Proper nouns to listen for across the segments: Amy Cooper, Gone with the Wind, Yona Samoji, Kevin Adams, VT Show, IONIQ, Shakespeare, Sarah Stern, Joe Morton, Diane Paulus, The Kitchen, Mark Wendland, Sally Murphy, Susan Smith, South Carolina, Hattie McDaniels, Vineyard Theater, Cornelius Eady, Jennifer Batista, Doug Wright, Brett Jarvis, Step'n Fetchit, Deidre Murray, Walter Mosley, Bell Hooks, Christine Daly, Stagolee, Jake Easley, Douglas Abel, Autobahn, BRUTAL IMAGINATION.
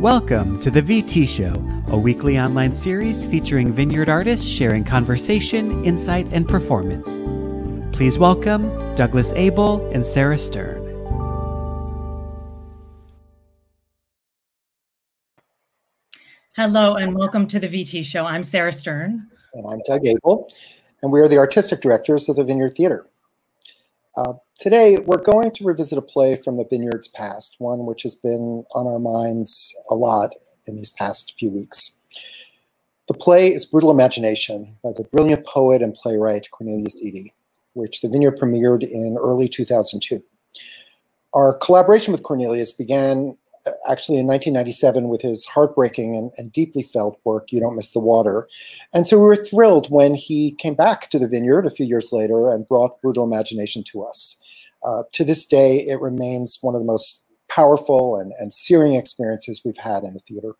Welcome to The VT Show, a weekly online series featuring Vineyard artists sharing conversation, insight, and performance. Please welcome Douglas Abel and Sarah Stern. Hello and welcome to The VT Show. I'm Sarah Stern. And I'm Doug Abel. And we are the artistic directors of the Vineyard Theater. Today, we're going to revisit a play from the Vineyard's past, one which has been on our minds a lot in these past few weeks. The play is Brutal Imagination by the brilliant poet and playwright Cornelius Eady, which the Vineyard premiered in early 2002. Our collaboration with Cornelius began actually in 1997 with his heartbreaking and deeply felt work, You Don't Miss the Water. And so we were thrilled when he came back to the Vineyard a few years later and brought Brutal Imagination to us. To this day, it remains one of the most powerful and searing experiences we've had in the theater.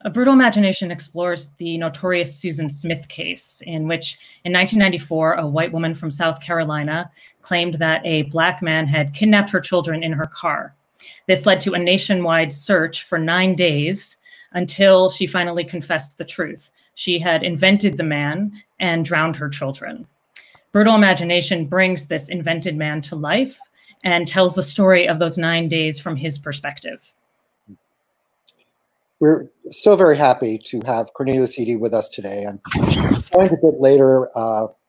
A Brutal Imagination explores the notorious Susan Smith case, in which in 1994, a white woman from South Carolina claimed that a black man had kidnapped her children in her car. This led to a nationwide search for 9 days until she finally confessed the truth. She had invented the man and drowned her children. Brutal Imagination brings this invented man to life and tells the story of those 9 days from his perspective. We're so very happy to have Cornelius Eady with us today. And a bit later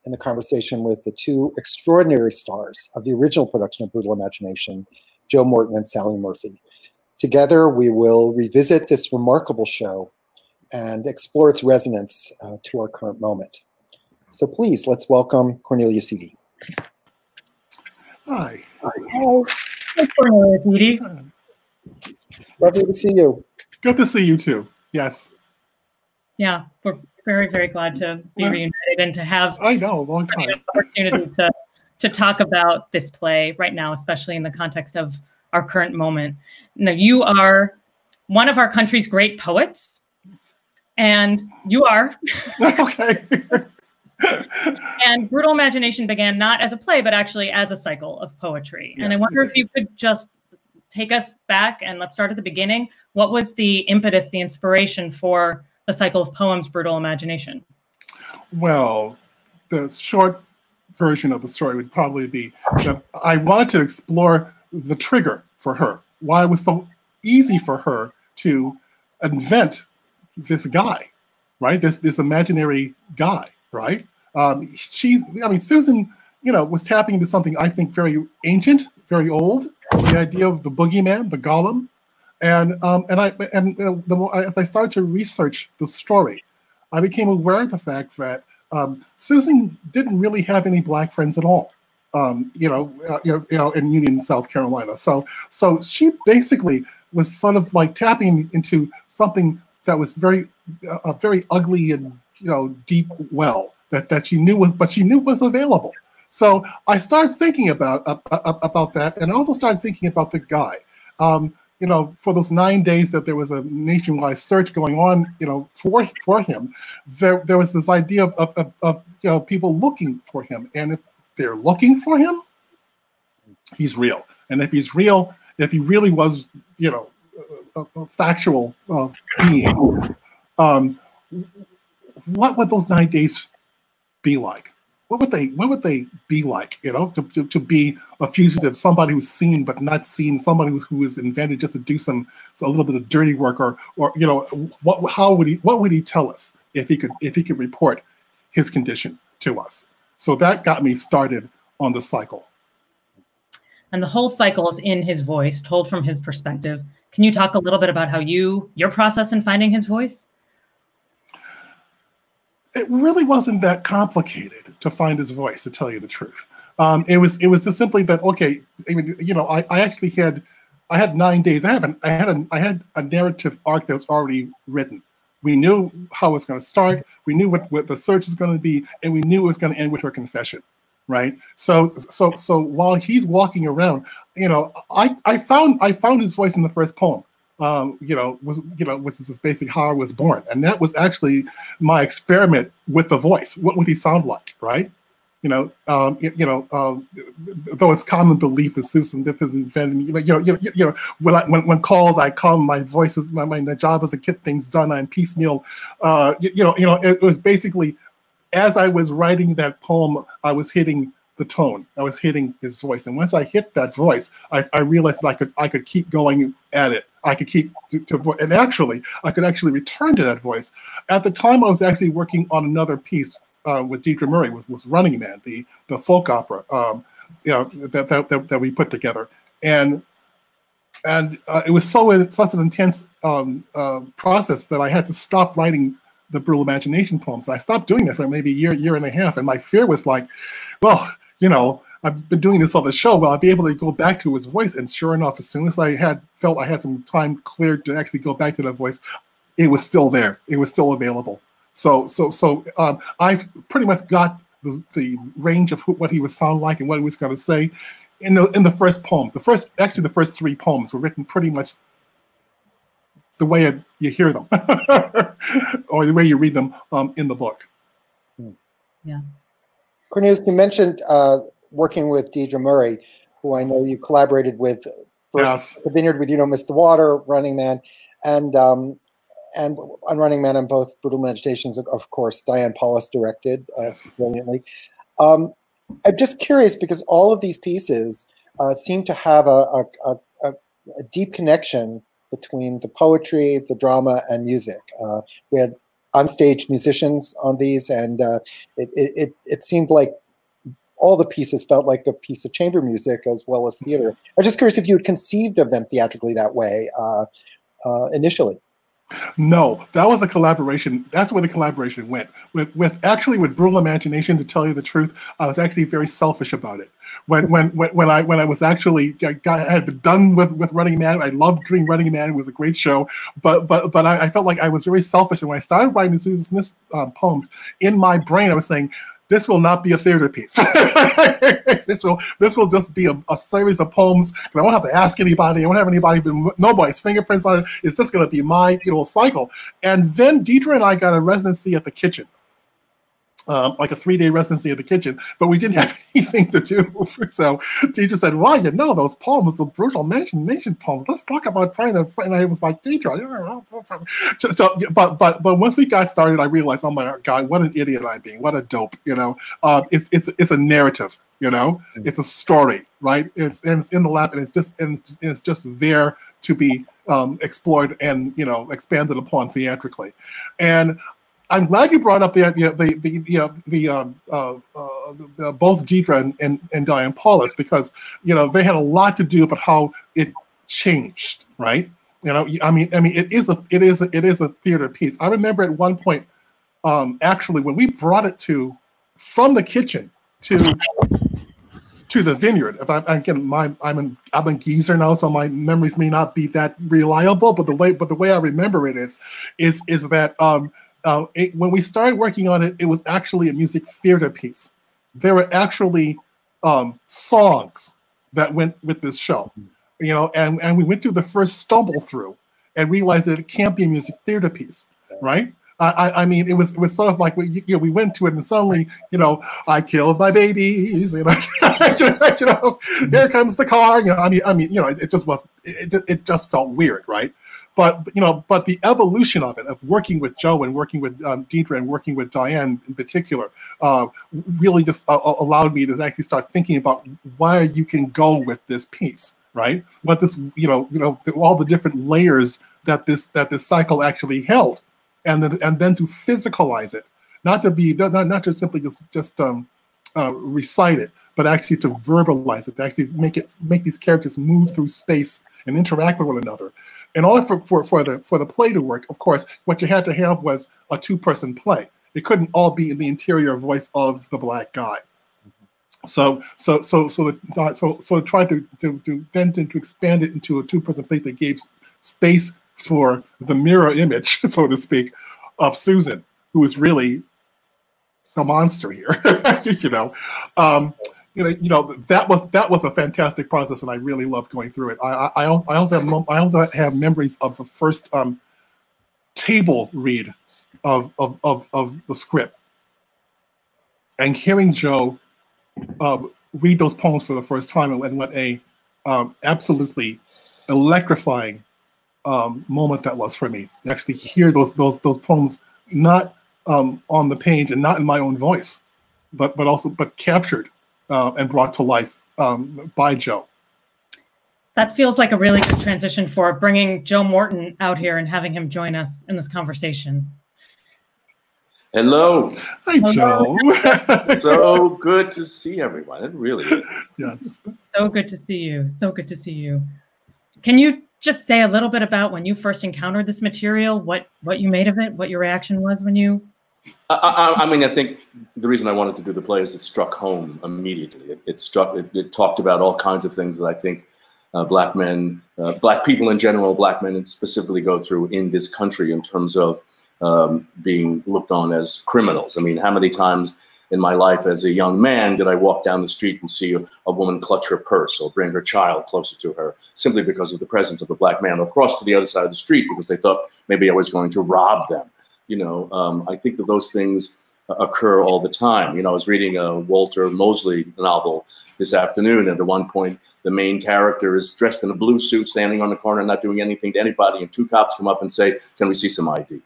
in the conversation with the two extraordinary stars of the original production of Brutal Imagination, Joe Morton and Sally Murphy. Together, we will revisit this remarkable show and explore its resonance to our current moment. So please, let's welcome Cornelius Eady. Hi. Hello. Hi, Cornelius Eady. Lovely to see you. Good to see you too, yes. Yeah, we're very, very glad to be reunited and to have a long time. Opportunity to talk about this play right now, especially in the context of our current moment. Now, you are one of our country's great poets, and you are. Okay. And Brutal Imagination began not as a play, but actually as a cycle of poetry. Yes. And I wonder if you could just take us back and let's start at the beginning. What was the impetus, the inspiration for the cycle of poems, Brutal Imagination? Well, the short version of the story would probably be that I wanted to explore the trigger for her, why it was so easy for her to invent this guy, right? This imaginary guy, right? Susan, was tapping into something I think very ancient, very old, the idea of the boogeyman, the golem, and as I started to research the story, I became aware of the fact that Susan didn't really have any black friends at all, in Union, South Carolina. So she basically was sort of like tapping into something that was very ugly and deep well that she knew was available. So I started thinking about that, and I also started thinking about the guy. For those 9 days that there was a nationwide search going on, for him, there was this idea of people looking for him. And if they're looking for him, he's real. And if he's real, if he really was, a factual being, what would those 9 days be like? What would they be like, to be a fugitive, somebody who's seen but not seen, somebody who was invented just to do a little bit of dirty work, or what would he tell us if he could report his condition to us? So that got me started on the cycle. And the whole cycle is in his voice, told from his perspective. Can you talk a little bit about how your process in finding his voice? It really wasn't that complicated to find his voice, to tell you the truth. It was just simply that, okay, I actually had 9 days. I had a narrative arc that was already written. We knew how it was going to start. We knew what the search was going to be, and we knew it was going to end with her confession, right? So while he's walking around, I found his voice in the first poem. Which is just basically how I was born, and that was actually my experiment with the voice. What would he sound like, right? though it's common belief with Susan that this invented, when called, I come. My voice is my job is to get things done. I'm piecemeal. It was basically, as I was writing that poem, I was hitting the tone. I was hitting his voice, and once I hit that voice, I realized that I could keep going at it. I could keep and actually, I could actually return to that voice. At the time, I was actually working on another piece. With Deidre Murray, was Running Man, the folk opera, that we put together, and it was such an intense process that I had to stop writing the Brutal Imagination poems. I stopped doing that for maybe a year and a half, and my fear was like, well, I've been doing this on the show. Will I be able to go back to his voice? And sure enough, as soon as I felt I had some time cleared to actually go back to that voice, it was still there. It was still available. So I've pretty much got the range of what he would sound like and what he was going to say in the first poem. Actually the first three poems were written pretty much the way you hear them or the way you read them in the book. Yeah. Cornelius, you mentioned working with Deidre Murray, who I know you collaborated with first, yes. The Vineyard with You Don't Miss the Water, Running Man, and on Running Man and both Brutal Imaginations, of course, Diane Paulus directed brilliantly. I'm just curious because all of these pieces seem to have a deep connection between the poetry, the drama, and music. We had onstage musicians on these, and it seemed like all the pieces felt like a piece of chamber music as well as theater. I'm just curious if you had conceived of them theatrically that way initially. No, that was a collaboration. That's where the collaboration went. With Brutal Imagination, to tell you the truth, I was actually very selfish about it. When I was actually had been done with Running Man, I loved doing Running Man. It was a great show, but I felt like I was very selfish. And when I started writing the Susan Smith poems, in my brain I was saying, this will not be a theater piece. This will just be a series of poems. I won't have to ask anybody. I won't have anybody, nobody's fingerprints on it. It's just going to be my cycle. And then Deidre and I got a residency at the Kitchen, like a 3-day residency at the Kitchen, but we didn't have anything to do. So Deidre said, well, those poems, the Brutal Imagination poems, let's talk about trying to, and I was like, Deidre, but once we got started, I realized, oh my God, what an idiot I'm being, what a dope, it's a narrative, it's a story, right? It's in the lap, and it's just there to be explored and, expanded upon theatrically. And I'm glad you brought up both Deidre and Diane Paulus, because they had a lot to do about how it changed, right? I mean, it is a theater piece. I remember at one point, actually, when we brought it from the Kitchen to the Vineyard. If I'm a geezer now, so my memories may not be that reliable, but the way I remember it is that. When we started working on it, it was actually a music theater piece. There were actually songs that went with this show, and we went through the first stumble through and realized that it can't be a music theater piece, right? I mean, it was sort of like we went to it, and suddenly I killed my babies, here comes the car, it just felt weird, right? But the evolution of it, of working with Joe and working with Deidre and working with Diane in particular, really just allowed me to actually start thinking about where you can go with this piece, right? What this, all the different layers that this cycle actually held, and then to physicalize it, not to simply just recite it, but actually to verbalize it, to actually make these characters move through space and interact with one another. In order for the play to work, of course, what you had to have was a two-person play. It couldn't all be in the interior voice of the black guy. So tried to expand it into a two-person play that gave space for the mirror image, so to speak, of Susan, who is really the monster here. That was a fantastic process, and I really loved going through it. I also have memories of the first table read of the script, and hearing Joe read those poems for the first time, and what a absolutely electrifying moment that was for me. Actually, hear those poems not on the page and not in my own voice, but captured and brought to life by Joe. That feels like a really good transition for bringing Joe Morton out here and having him join us in this conversation. Hello. Hi, Joe. So good to see everyone. It really is. Yes. So good to see you. So good to see you. Can you just say a little bit about when you first encountered this material, what you made of it, what your reaction was when you... I mean, I think the reason I wanted to do the play is it struck home immediately. It talked about all kinds of things that I think Black men, Black people in general, Black men specifically go through in this country in terms of being looked on as criminals. I mean, how many times in my life as a young man did I walk down the street and see a woman clutch her purse or bring her child closer to her simply because of the presence of a Black man, or cross to the other side of the street because they thought maybe I was going to rob them. You know, I think that those things occur all the time. You know, I was reading a Walter Mosley novel this afternoon, and at one point the main character is dressed in a blue suit, standing on the corner, not doing anything to anybody, and two cops come up and say, "Can we see some ID?"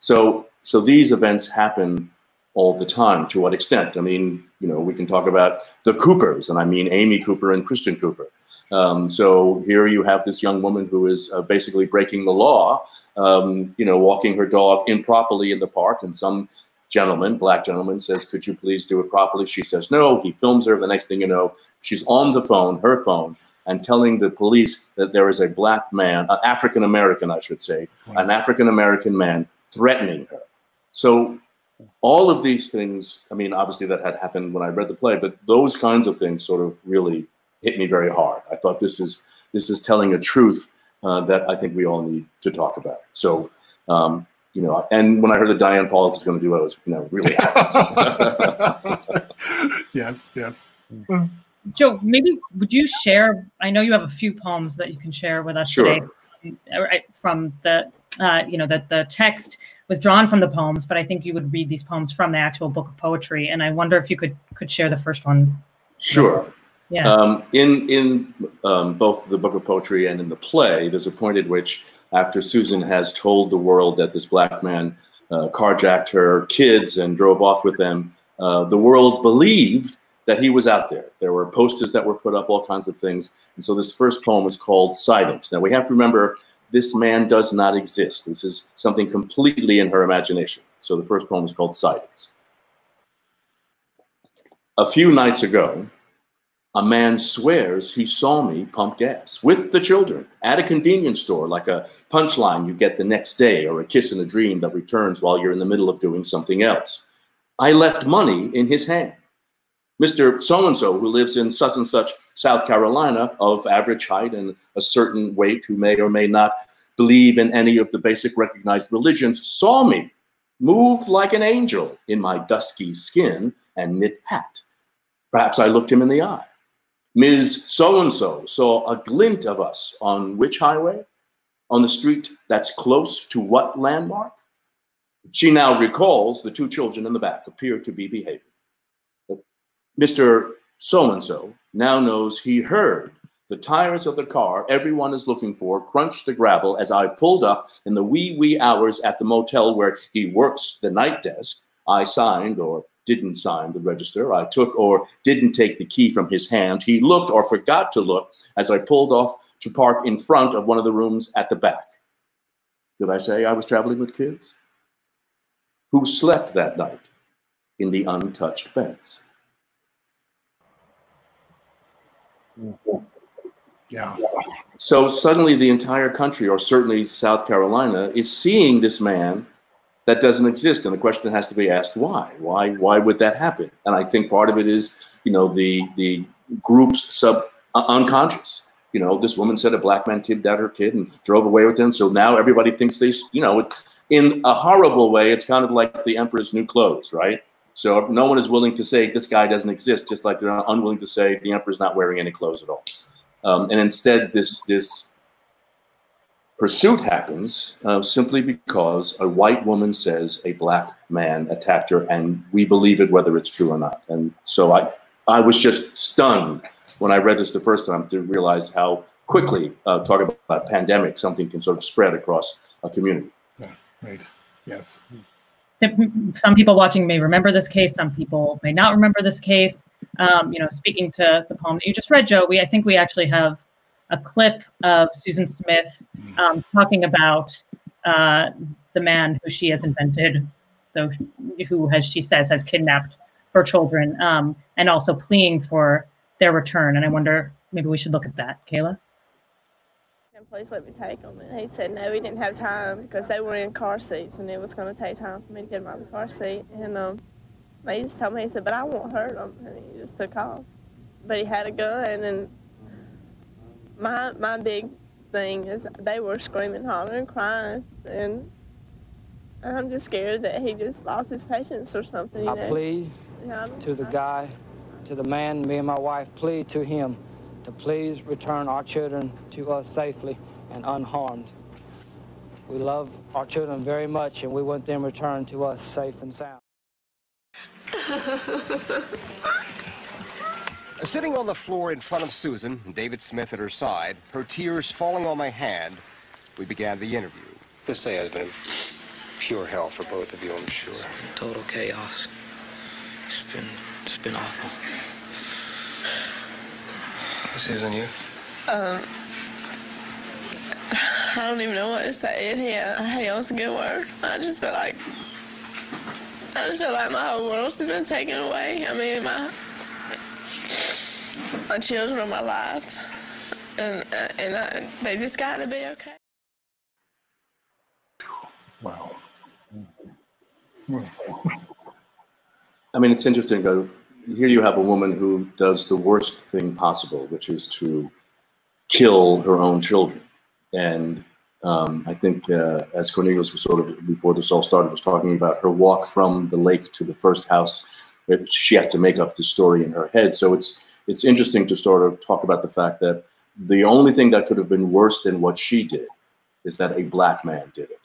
So these events happen all the time. To what extent? I mean, you know, we can talk about the Coopers, and I mean Amy Cooper and Christian Cooper. So here you have this young woman who is basically breaking the law, you know, walking her dog improperly in the park, and some gentleman, Black gentleman, says, "Could you please do it properly?" She says no. He films her. The next thing you know, she's on the phone, her phone, and telling the police that there is a Black man, an African-American, I should say, an African-American man threatening her. So all of these things, I mean, obviously that had happened when I read the play, but those kinds of things sort of really hit me very hard. I thought this is telling a truth that I think we all need to talk about. So, you know, and when I heard that Diane Paulus was going to do it, I was, you know, really happy. Yes, yes. Joe, maybe would you share, I know you have a few poems that you can share with us today. From the, you know, that the text was drawn from the poems, but I think you would read these poems from the actual book of poetry. And I wonder if you could share the first one. Sure. Yeah. In both the book of poetry and in the play, there's a point at which, after Susan has told the world that this Black man carjacked her kids and drove off with them, the world believed that he was out there. There were posters that were put up, all kinds of things. And so this first poem is called Silence. Now we have to remember, this man does not exist. This is something completely in her imagination. So the first poem is called Silence. A few nights ago, a man swears he saw me pump gas with the children at a convenience store, like a punchline you get the next day, or a kiss in a dream that returns while you're in the middle of doing something else. I left money in his hand. Mr. So-and-so, who lives in such and such, South Carolina, of average height and a certain weight, who may or may not believe in any of the basic recognized religions, saw me move like an angel in my dusky skin and knit hat. Perhaps I looked him in the eye. Ms. So-and-so saw a glint of us on which highway? On the street that's close to what landmark? She now recalls the two children in the back appear to be behaving. Mr. So-and-so now knows he heard the tires of the car everyone is looking for crunch the gravel as I pulled up in the wee hours at the motel where he works the night desk. I signed or didn't sign the register. I took or didn't take the key from his hand. He looked or forgot to look as I pulled off to park in front of one of the rooms at the back. Did I say I was traveling with kids? Who slept that night in the untouched beds? Yeah. So suddenly the entire country, or certainly South Carolina, is seeing this man that doesn't exist, and the question has to be asked, why would that happen? And I think part of it is, you know, the group's unconscious. You know, this woman said a Black man kidnapped her kid and drove away with them, so now everybody thinks they, you know, in a horrible way, it's kind of like the emperor's new clothes, right? So no one is willing to say this guy doesn't exist, just like they're unwilling to say the emperor's not wearing any clothes at all. And instead, this pursuit happens simply because a white woman says a Black man attacked her, and we believe it whether it's true or not. And so I I was just stunned when I read this the first time to realize how quickly, talk about a pandemic, something can sort of spread across a community. Yeah, right, yes. Some people watching may remember this case, some people may not remember this case. You know, speaking to the poem that you just read, Joe, I think we actually have a clip of Susan Smith talking about the man who she has invented, who, as she says, has kidnapped her children, and also pleading for their return. And I wonder, maybe we should look at that. Kayla? The police let me take them. And he said, no, we didn't have time because they were in car seats and it was going to take time for me to get them out of the car seat. And he just told me, he said, but I won't hurt them. And he just took off. But he had a gun. And my big thing is they were screaming, hollering, crying. And I'm just scared that he just lost his patience or something. I plead to the guy, to the man, me and my wife plead to him to please return our children to us safely and unharmed. We love our children very much, and we want them returned to us safe and sound. Sitting on the floor in front of Susan, David Smith at her side, her tears falling on my hand, we began the interview. This day has been pure hell for both of you, I'm sure. Total chaos. It's been awful. Susan, you? I don't even know what to say. Hell's a good word. I just feel like my whole world's been taken away. I mean, my children are my life, and they just got to be okay. Wow. I mean, it's interesting, though. Here you have a woman who does the worst thing possible, which is to kill her own children. And I think, as Cornelius was sort of, before this all started, was talking about her walk from the lake to the first house, that she had to make up the story in her head. So it's interesting to sort of talk about the fact that the only thing that could have been worse than what she did is that a black man did it.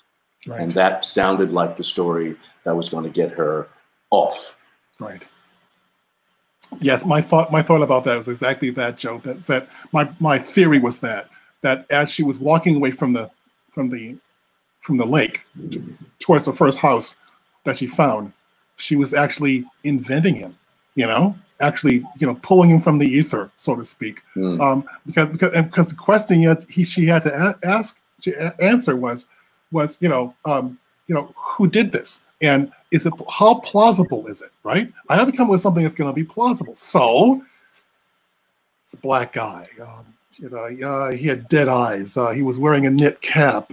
Right. And that sounded like the story that was going to get her off. Right. Yes, my thought about that was exactly that, Joe. That my theory was that as she was walking away from the lake towards the first house that she found, she was actually inventing him, pulling him from the ether, so to speak. Mm. Because the question she had to answer was who did this, and is it, how plausible is it, right? I have to come up with something that's going to be plausible. So it's a black guy. He had dead eyes. He was wearing a knit cap.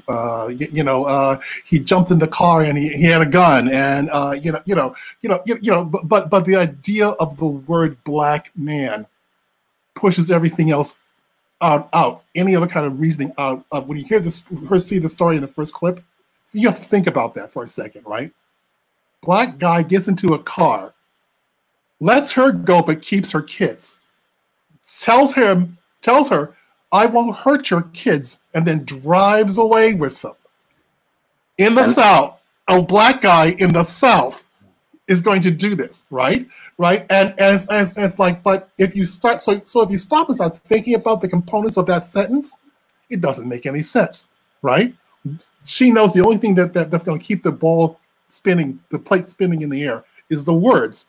He jumped in the car and he had a gun. And But the idea of the word black man pushes everything else out. Any other kind of reasoning out of when you hear this, see the story in the first clip, you have to think about that for a second, right? Black guy gets into a car, lets her go, but keeps her kids. Tells her, I won't hurt your kids, and then drives away with them. In the South, a black guy in the South is going to do this, right? Right? And as like, but if you start, so if you stop and start thinking about the components of that sentence, it doesn't make any sense, right? She knows the only thing that's going to keep the ball spinning, the plate spinning in the air, is the words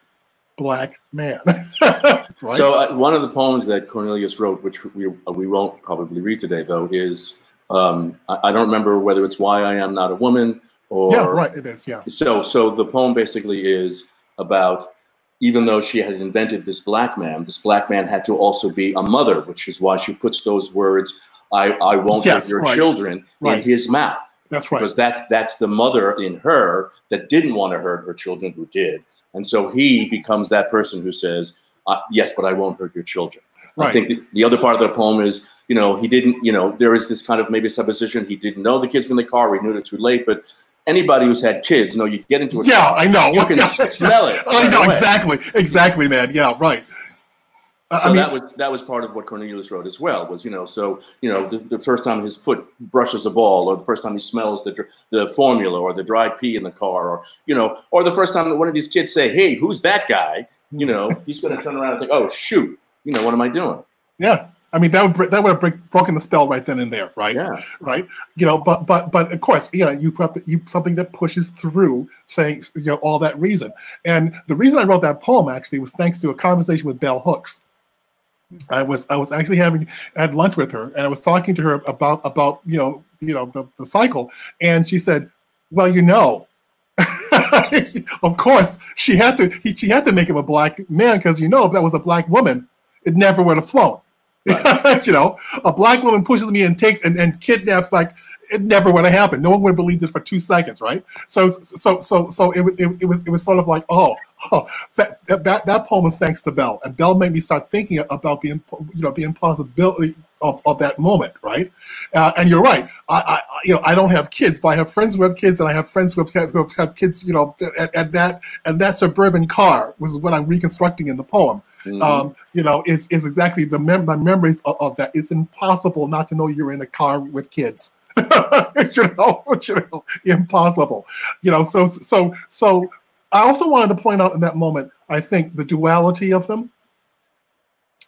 black man. Right? So one of the poems that Cornelius wrote, which we won't probably read today, though, is I don't remember whether it's Why I Am Not a Woman or... Yeah, right, it is, yeah. So the poem basically is about, even though she had invented this black man had to also be a mother, which is why she puts those words, I won't hurt your children, in his mouth. That's right. Because that's the mother in her that didn't want to hurt her children who did. And so he becomes that person who says, yes, but I won't hurt your children. Right. I think the other part of the poem is, he didn't, there is this kind of maybe supposition he didn't know the kids from the car. We knew it too late. But anybody who's had kids, you get into a car. Yeah, I know. You can smell it. I know, exactly. Exactly, man. Yeah, right. So that was part of what Cornelius wrote as well, was, the first time his foot brushes a ball, or the first time he smells the formula or the dried pea in the car, or the first time that one of these kids say, hey, who's that guy? You know, he's going to turn around and think, oh, shoot, you know, what am I doing? Yeah. I mean, that would have broken the spell right then and there, right? Yeah. Right. You know, but of course, you know, you have to, something that pushes through saying, you know, all that reason. And the reason I wrote that poem actually was thanks to a conversation with Bell Hooks. I was actually had lunch with her, and I was talking to her about you know the cycle, and she said, well, you know, of course she had to she had to make him a black man, because, you know, if that was a black woman, it never would have flown. Right. You know, a black woman pushes me and takes and kidnaps, like, it never would have happened. No one would have believed it for 2 seconds, right? So it was sort of like, oh, that poem was thanks to Bell, and Bell made me start thinking about the, you know, the impossibility of that moment, right? And you're right. I you know, I don't have kids, but I have friends who have kids, and I have friends who have kids. You know, and that suburban car was what I'm reconstructing in the poem. Mm-hmm. You know, it's exactly the memories of that. It's impossible not to know you're in a car with kids. You know, impossible. You know, so I also wanted to point out in that moment, I think, the duality of them,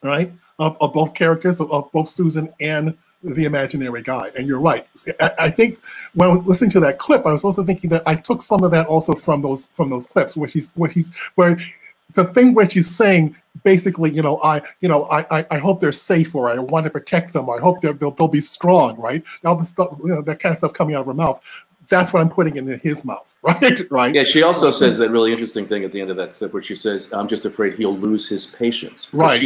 right? Of both characters, of both Susan and the imaginary guy. And you're right. I think when I was listening to that clip, I was also thinking that I took some of that also from those clips where the thing where she's saying, basically, I hope they're safe, or I want to protect them, or I hope they'll be strong, right? All the stuff, you know, that kind of stuff coming out of her mouth. That's what I'm putting in his mouth, right? Right. Yeah. She also says that really interesting thing at the end of that clip, where she says, "I'm just afraid he'll lose his patience," because right?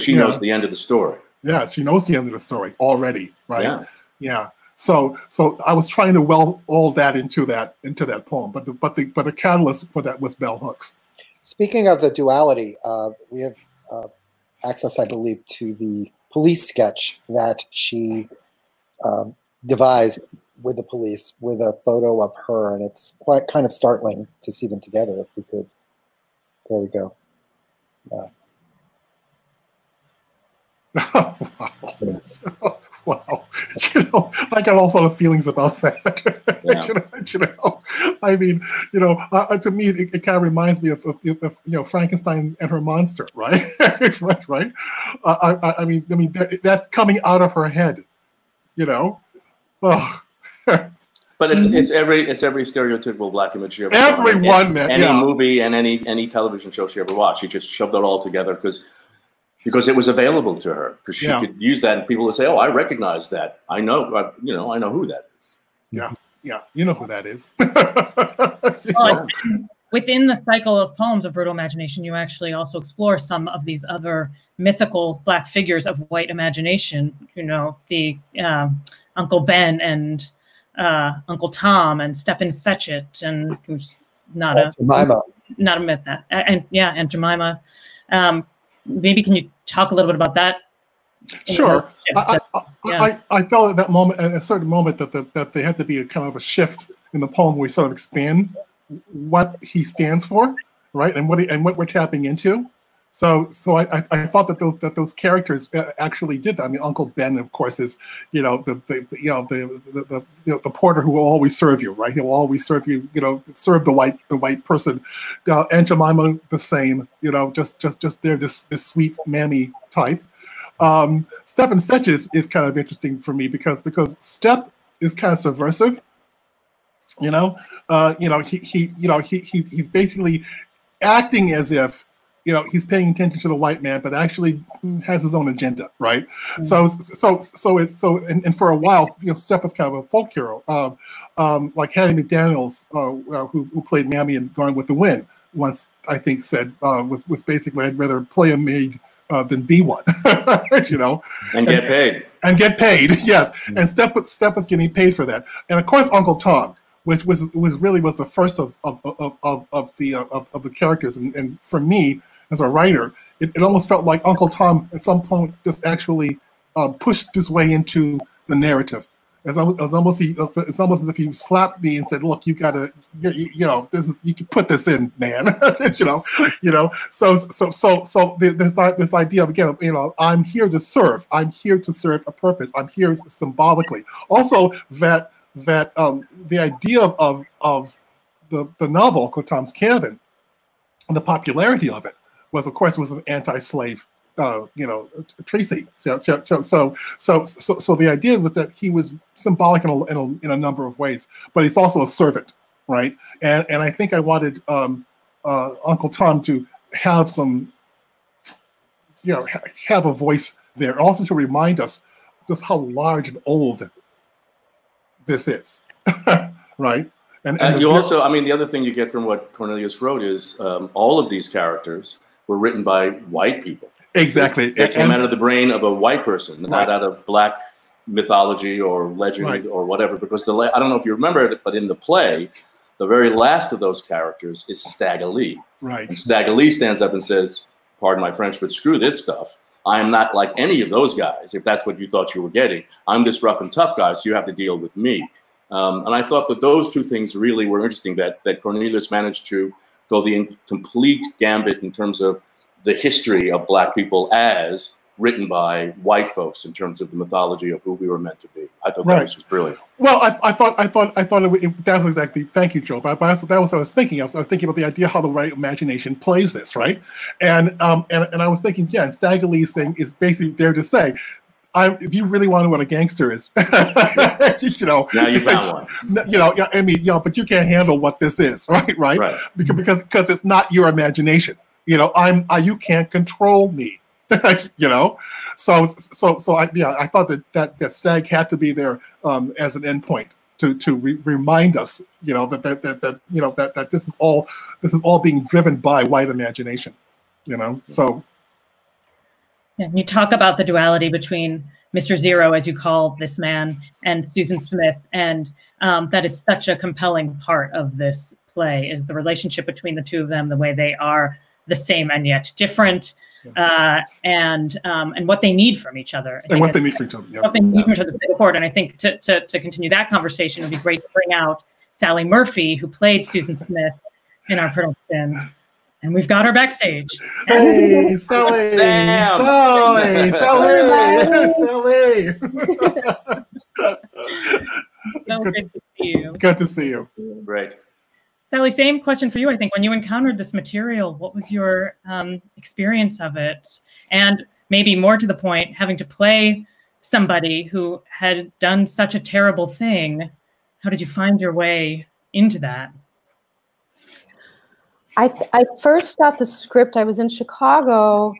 She knows the end of the story. Yeah, she knows the end of the story already, right? Yeah. Yeah. So I was trying to weld all that into that poem, but the catalyst for that was Bell Hooks. Speaking of the duality, we have access, I believe, to the police sketch that she devised with the police, with a photo of her, and it's quite kind of startling to see them together. If we could, there we go. Yeah. Wow. Wow, you know, I got all sort of feelings about that. Yeah. To me, it kind of reminds me of you know, Frankenstein and her monster, right? Right. I mean, that's coming out of her head, you know. Oh. But it's every stereotypical black image she ever any movie and any television show she ever watched. She just shoved it all together because it was available to her, because she could use that, and people would say, "Oh, I recognize that. I know, I know who that is." Yeah, yeah, you know who that is. Within the cycle of poems of brutal imagination, you actually also explore some of these other mythical black figures of white imagination. You know, the Uncle Ben and Uncle Tom and Step'n Fetchit, and who's not a myth, that, and Jemima. Maybe can you talk a little bit about that? Sure. I felt at that moment, at a certain moment, that there had to be a kind of a shift in the poem where we sort of expand what he stands for, right, and what we're tapping into. So I thought that those characters actually did that. I mean, Uncle Ben, of course, is, you know, the porter who will always serve you, right? He'll always serve you, you know, serve the white person. Aunt Jemima, the same, you know, just they're this sweet mammy type. Step'n Fetchit is kind of interesting for me because Step is kind of subversive, you know. He's basically acting as if, you know, he's paying attention to the white man, but actually has his own agenda, right? Mm-hmm. And for a while, you know, Step was kind of a folk hero, like Hattie McDaniels, who played Mammy in Gone with the Wind, once I think said was basically, "I'd rather play a maid than be one," you know, and get paid, yes. Mm-hmm. And Step was getting paid for that, and of course, Uncle Tom, which was really the first of the characters, and for me, as a writer, it almost felt like Uncle Tom at some point just actually pushed his way into the narrative. It's almost as if he slapped me and said, "Look, you know, this is, you can put this in, man." you know. So there's this idea of, again, you know, I'm here to serve. I'm here to serve a purpose. I'm here symbolically. Also that the idea of the novel, Uncle Tom's Cabin, and the popularity of it. was, of course, was an anti-slave, treatise. So the idea was that he was symbolic in a number of ways, but he's also a servant, right? And I think I wanted Uncle Tom to have some, have a voice there, also to remind us just how large and old this is, right? And you also, I mean, the other thing you get from what Cornelius wrote is all of these characters were written by white people. Exactly. They came out of the brain of a white person, not out of black mythology or legend or whatever. Because I don't know if you remember it, but in the play, the very last of those characters is Stagolee. Right. And Stagolee stands up and says, "Pardon my French, but screw this stuff. I am not like any of those guys, if that's what you thought you were getting. I'm this rough and tough guy, so you have to deal with me." And I thought that those two things really were interesting, that Cornelius managed to go the complete gambit in terms of the history of black people as written by white folks in terms of the mythology of who we were meant to be. I thought that was just brilliant. Well, I thought that was exactly, thank you, Joe. But that was what I was thinking. I was thinking about the idea how the right imagination plays this, right? And I was thinking, yeah, Stagalee's thing is basically there to say, if you really want to know what a gangster is, now you found one. But you can't handle what this is, right? Because it's not your imagination. You can't control me. I thought that Stag had to be there as an endpoint to remind us, that this is all being driven by white imagination, so. Yeah, you talk about the duality between Mr. Zero, as you call this man, and Susan Smith, and that is such a compelling part of this play, is the relationship between the two of them, the way they are the same and yet different. And what they need from each other. And what they need from each other. What they need from each other to support. And I think to continue that conversation, it would be great to bring out Sally Murphy, who played Susan Smith in our production. And we've got her backstage. Hey, Sally! Sally! Sally! So good to see you. Good to see you. Great. Sally, same question for you, I think. When you encountered this material, what was your experience of it? And maybe more to the point, having to play somebody who had done such a terrible thing, how did you find your way into that? I first got the script, I was in Chicago,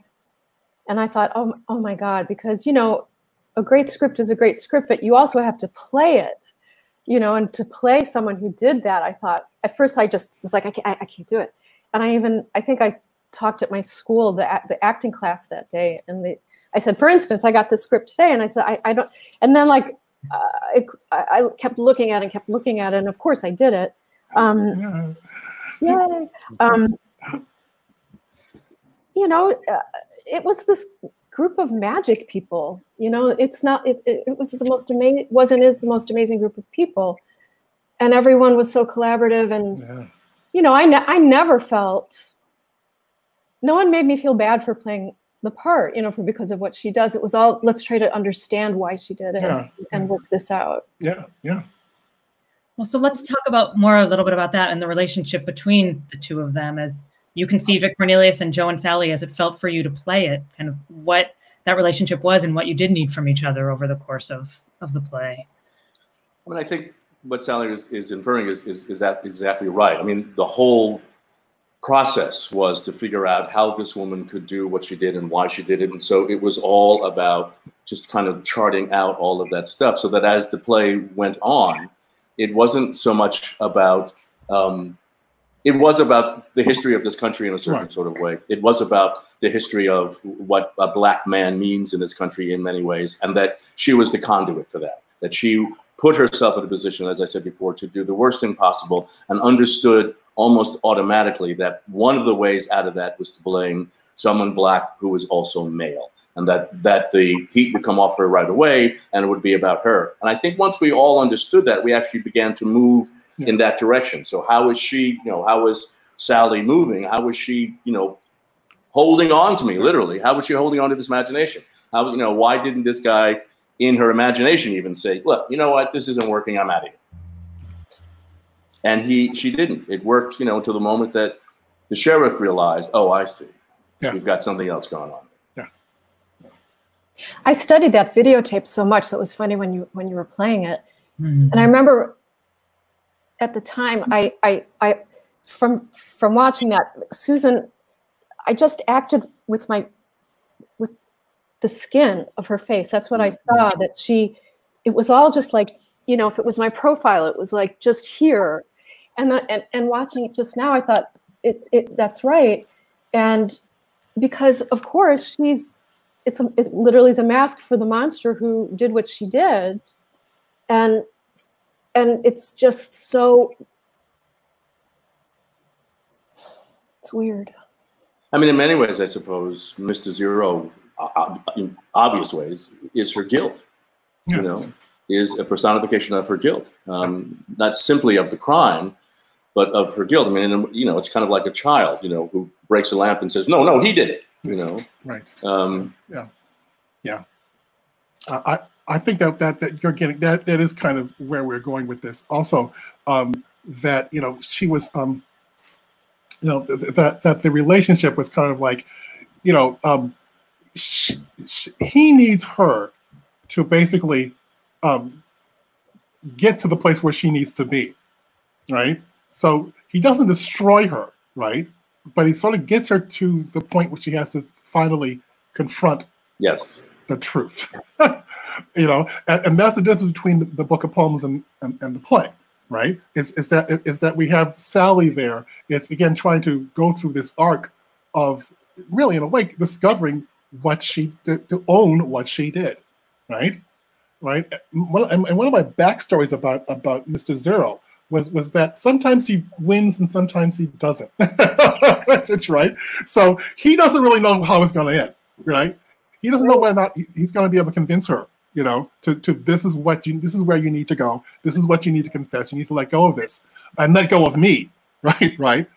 and I thought, oh my God, because, a great script is a great script, but you also have to play it. And to play someone who did that, I thought, at first I just was like, I can't do it. And I think I talked at my school, the acting class that day, and I said, for instance, I got this script today, and I said, I don't, and then I kept looking at it and kept looking at it, and of course I did it. It was this group of magic people, it was the most amazing group of people, and everyone was so collaborative, and I never felt, no one made me feel bad for playing the part, because of what she does. It was all, let's try to understand why she did it and work this out. Well, so let's talk a little bit about that and the relationship between the two of them as you conceived it, Cornelius, and Joe and Sally, as it felt for you to play it, kind of what that relationship was and what you did need from each other over the course of the play. I mean, I think what Sally is inferring is that exactly right. I mean, the whole process was to figure out how this woman could do what she did and why she did it. And so it was all about just kind of charting out all of that stuff so that as the play went on, it wasn't so much about, it was about the history of this country in a certain sort of way. It was about the history of what a black man means in this country in many ways, and that she was the conduit for that, that she put herself in a position, as I said before, to do the worst thing possible, and understood almost automatically that one of the ways out of that was to blame someone black who was also male, and that the heat would come off her right away, and it would be about her. And I think once we all understood that, we actually began to move in that direction. So how is she, how was Sally moving? How was she, holding on to me, literally? How was she holding on to this imagination? How, why didn't this guy in her imagination even say, look, you know what, this isn't working, I'm out of here? And she didn't. It worked, until the moment that the sheriff realized, oh, I see. Yeah. You've got something else going on. Yeah. Yeah. I studied that videotape so much, so it was funny when you were playing it. Mm-hmm. And I remember at the time, I from watching that, Susan, I just acted with the skin of her face. That's what I saw, that it was all just like, you know, if it was my profile, it was like just here. And the, and watching it just now, I thought that's right. And because of course it literally is a mask for the monster who did what she did. And it's just so, it's weird. I mean, in many ways, I suppose, Mr. Zero, in obvious ways, is her guilt, yeah. You know, is a personification of her guilt, not simply of the crime, but of her guilt. I mean, you know, it's kind of like a child, you know, who breaks a lamp and says, no, no, he did it, you know. Right. Yeah. Yeah. I think that you're getting, that is kind of where we're going with this. Also, that, you know, she was, you know, that the relationship was kind of like, you know, he needs her to basically get to the place where she needs to be, right? So he doesn't destroy her, right? But he sort of gets her to the point where she has to finally confront the truth. You know, and that's the difference between the book of poems and the play, right? It's that we have Sally there. It's again trying to go through this arc of really, in a way, discovering what she did, to own what she did, right? Right. And one of my backstories about Mr. Zero was that sometimes he wins and sometimes he doesn't. That's right. So he doesn't really know how it's going to end, right? He doesn't know whether or not he's going to be able to convince her, you know, to this is where you need to go. This is what you need to confess. You need to let go of this and let go of me, right? Right.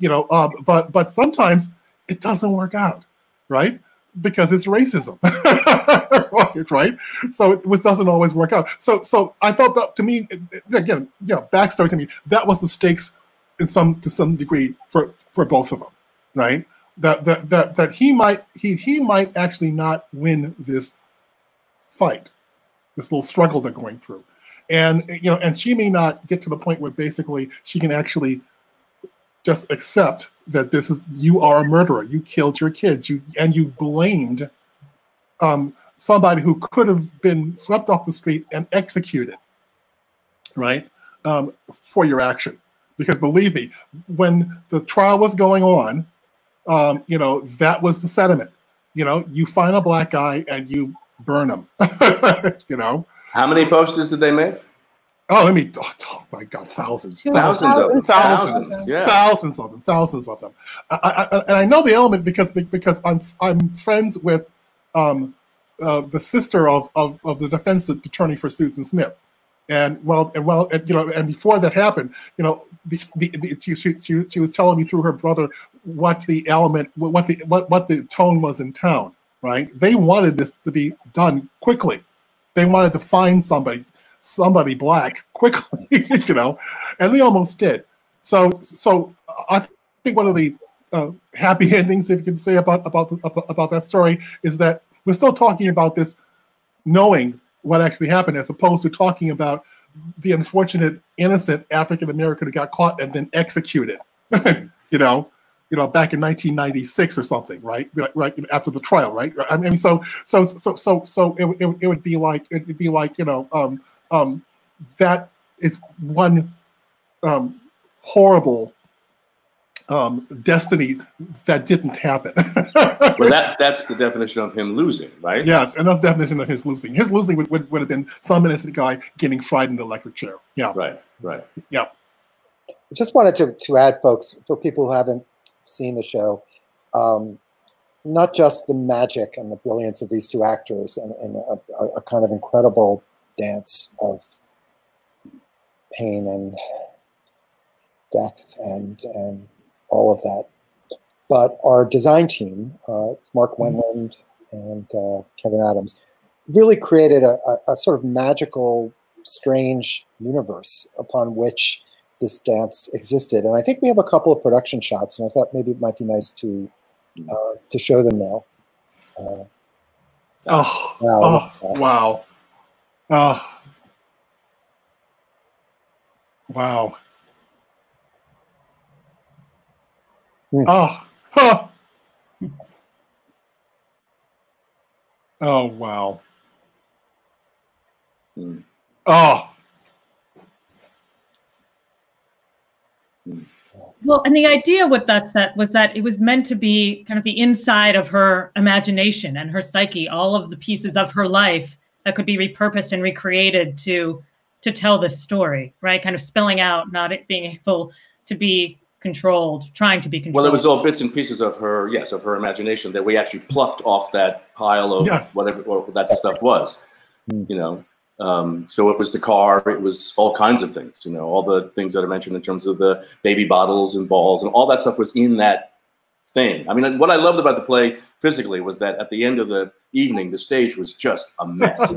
You know, but sometimes it doesn't work out, right? Because it's racism, right? So it doesn't always work out. So I thought that, to me, again, you know, backstory to me, that was the stakes to some degree for both of them, right? That he might actually not win this fight, this little struggle they're going through, and you know, and she may not get to the point where basically she can actually just accept that you are a murderer. You killed your kids. You blamed somebody who could have been swept off the street and executed, right, for your action. Because believe me, when the trial was going on, you know, that was the sentiment. You know, you find a black guy and you burn him. You know. How many posters did they make? Oh, let me! Oh my God, thousands of them. And I know the element because I'm friends with the sister of the defense attorney for Susan Smith, and you know, and before that happened, you know, she was telling me through her brother what the element, what the tone was in town. Right? They wanted this to be done quickly. They wanted to find somebody black quickly, you know, and they almost did. So I think one of the happy endings, if you can say, about that story is that we're still talking about this, knowing what actually happened, as opposed to talking about the unfortunate innocent African American who got caught and then executed, you know, back in 1996 or something, right after the trial, right? I mean, so it would be like you know. That is one horrible destiny that didn't happen. Well, that's the definition of him losing, right? Yes, another definition of his losing. His losing would have been some innocent guy getting fried in the electric chair. Yeah. Right, right. Yeah. I just wanted to add, folks, for people who haven't seen the show, not just the magic and the brilliance of these two actors and a kind of incredible dance of pain and death and all of that. But our design team, it's Mark Wendland and Kevin Adams, really created a sort of magical, strange universe upon which this dance existed. And I think we have a couple of production shots, and I thought maybe it might be nice to to show them now. Wow. Mm. Oh. Huh. Oh, wow. Mm. Oh. Well, and the idea with that was that it was meant to be kind of the inside of her imagination and her psyche, all of the pieces of her life that could be repurposed and recreated to tell this story, right? Kind of spilling out, not it being able to be controlled, trying to be controlled. Well, it was all bits and pieces of her, yes, of her imagination that we actually plucked off that pile of whatever that stuff was, you know. So it was the car, it was all kinds of things, you know, all the things that I mentioned in terms of the baby bottles and balls and all that stuff was in that thing. I mean, what I loved about the play physically was that at the end of the evening, the stage was just a mess,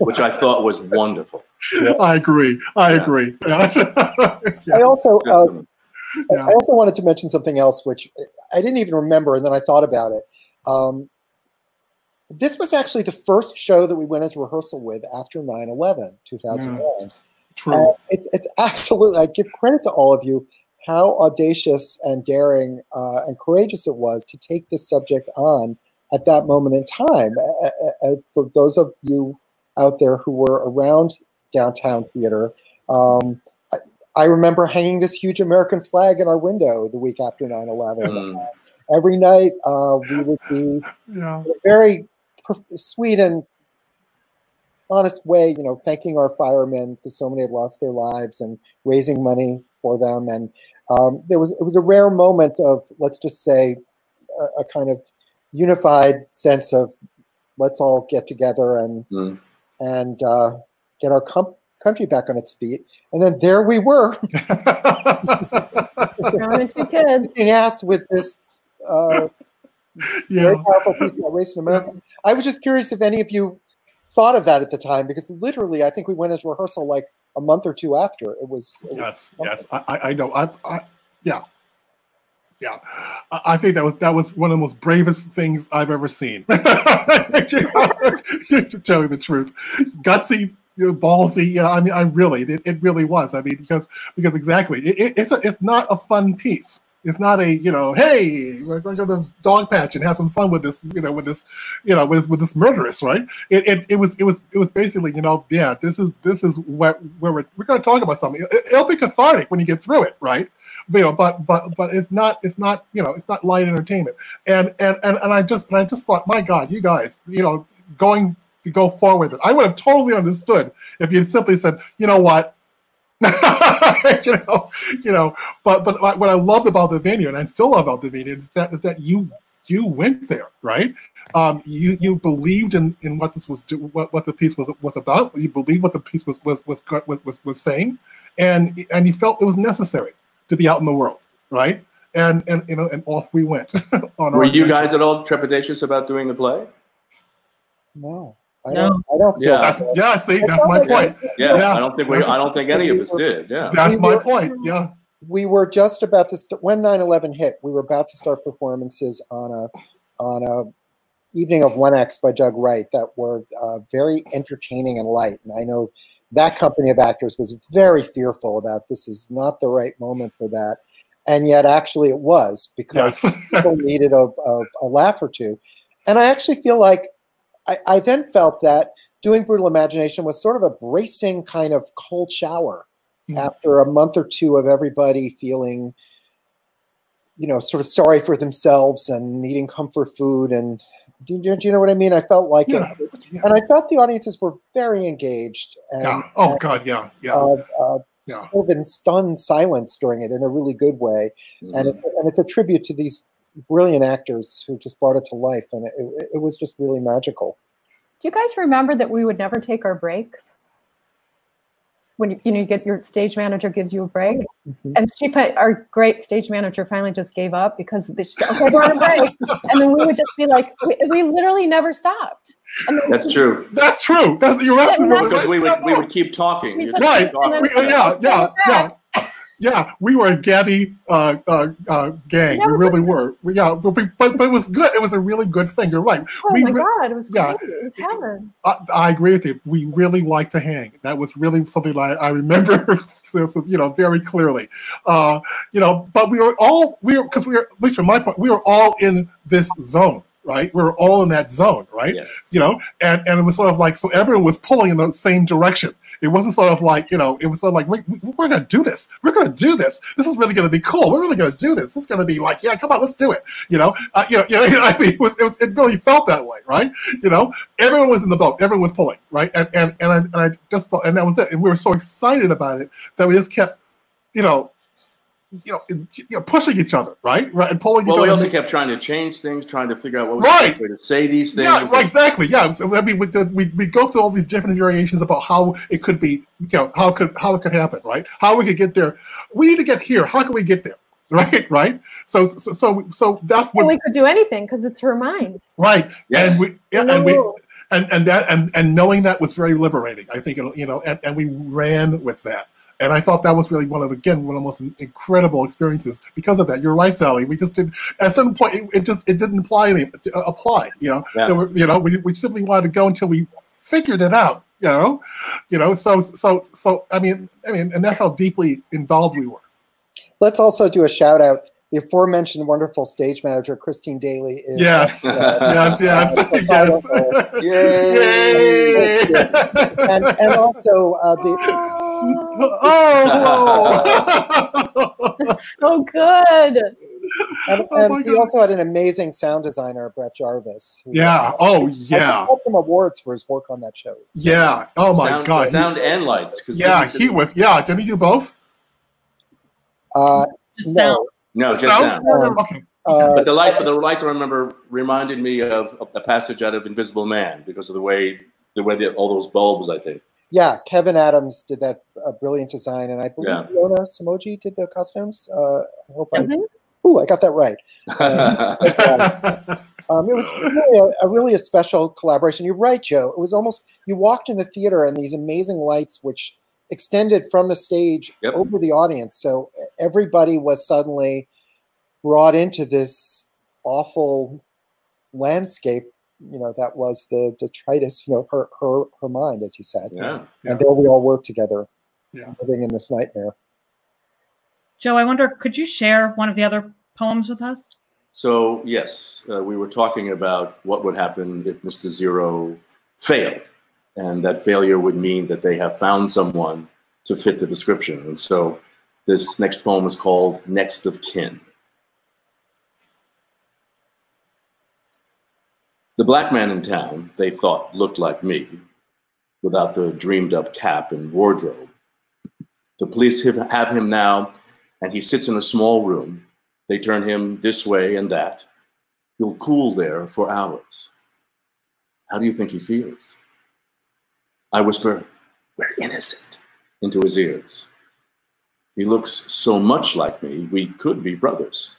which I thought was wonderful. Yeah. I agree. I agree. Yeah. I also wanted to mention something else, which I didn't even remember. And then I thought about it. This was actually the first show that we went into rehearsal with after 9/11, 2001. True. It's absolutely, I give credit to all of you, how audacious and daring and courageous it was to take this subject on at that moment in time. For those of you out there who were around downtown theater, I remember hanging this huge American flag in our window the week after 9/11. Mm. Every night we would be very sweet and honest way, you know, thanking our firemen because so many had lost their lives and raising money for them. And it was a rare moment of, let's just say, a kind of unified sense of let's all get together and get our country back on its feet. And then there we were, and two kids, ass with this very powerful piece about race in America. I was just curious if any of you thought of that at the time, because literally, I think we went into rehearsal like a month or two after. It was I know. I think that was one of the most bravest things I've ever seen. Telling the truth, gutsy, ballsy. Yeah, I mean, I really, it really was. I mean, because exactly, it's not a fun piece. It's not a, you know, hey, we're going to go to the dog patch and have some fun with this, you know, with this murderess, right? It was basically, you know, yeah, this is where we're going to talk about something. It'll be cathartic when you get through it, right? But, you know, but it's not, you know, it's not light entertainment. And I just thought, my God, you guys, you know, to go forward. I would have totally understood if you simply said, you know what. you know. But what I loved about the Vineyard, and I still love about the Vineyard, is that you went there, right? You believed in what this was, what the piece was about. You believed what the piece was saying, and you felt it was necessary to be out in the world, right? And you know, and off we went. Were you guys at all trepidatious about doing the play? No. I don't. Yeah. See, that's my point. Yeah. I don't think any of us did. Yeah. That's my point. Yeah. We were just about to when 9/11 hit. We were about to start performances on a evening of one acts by Doug Wright that were very entertaining and light. And I know that company of actors was very fearful about this is not the right moment for that, and yet actually it was because people needed a laugh or two. And I actually feel like. I then felt that doing Brutal Imagination was sort of a bracing kind of cold shower after a month or two of everybody feeling, you know, sort of sorry for themselves and needing comfort food. And do you know what I mean? I felt like it. Yeah. And I felt the audiences were very engaged. And, oh, and, God, yeah. Still been stunned silence during it in a really good way. Mm-hmm. And it's a tribute to these brilliant actors who just brought it to life, and it was just really magical. Do you guys remember that we would never take our breaks? When you get your stage manager gives you a break, and our great stage manager finally just gave up because they just, okay, we're on a break, and then we would just be like, we literally never stopped. I mean, that's true. You're absolutely right. Because we would keep talking. Right. Yeah. Yeah, we were a Gabby gang. Yeah, we really were. But it was good. It was a really good thing. You're right. Oh my God, it was great. It was heaven. I agree with you. We really liked to hang. That was really something I remember, you know, very clearly. You know, but we were, at least from my point, we were all in this zone. Right, we were all in that zone, right? Yes. You know, and it was sort of like, so everyone was pulling in the same direction. It wasn't sort of like, you know, it was sort of like, we're going to do this. We're going to do this. This is really going to be cool. We're really going to do this. This is going to be like, yeah, come on, let's do it. You know, I mean, it really felt that way, right? You know, everyone was in the boat. Everyone was pulling, right? And I just felt, and that was it. And we were so excited about it that we just kept, you know, pushing each other, right? Right, and pulling each other. Well, we also kept trying to change things, trying to figure out what was right. The way to say these things. Yeah, right, exactly. Yeah, so, I mean, we go through all these different variations about how it could be, you know, how it could happen, right? How we could get there. We need to get here. How can we get there? Right, right. So that's when we could do anything because it's her mind. Right. Yes. And knowing that was very liberating. I think you know, and we ran with that. And I thought that was really one of the most incredible experiences because of that. You're right, Sally. We just did at a certain point. It didn't apply. You know, yeah. We simply wanted to go until we figured it out. You know. So. I mean, and that's how deeply involved we were. Let's also do a shout out. The aforementioned wonderful stage manager, Christine Daly, is yes. And also the. Oh, that's so good. And we also had an amazing sound designer, Brett Jarvis. Yeah. Oh, yeah. Won some awards for his work on that show. Yeah. Oh my God. Sound and lights. Yeah, he was. Yeah. Didn't he do both? Just no. Sound. No, just sound. Okay. But the lights I remember reminded me of a passage out of Invisible Man because of the way all those bulbs, I think. Yeah, Kevin Adams did that brilliant design, and I believe Yona Samoji did the costumes. I hope I got that right. It was really a special collaboration. You're right, Joe. It was almost, you walked in the theater and these amazing lights which extended from the stage over the audience. So everybody was suddenly brought into this awful landscape. You know, that was the detritus, you know, her mind, as you said. Yeah, yeah. And there we all work together, living in this nightmare. Joe, I wonder, could you share one of the other poems with us? So, yes, we were talking about what would happen if Mr. Zero failed. And that failure would mean that they have found someone to fit the description. And so this next poem is called Next of Kin. The black man in town, they thought, looked like me, without the dreamed-up cap and wardrobe. The police have him now, and he sits in a small room. They turn him this way and that. He'll cool there for hours. How do you think he feels? I whisper, we're innocent, into his ears. He looks so much like me, we could be brothers.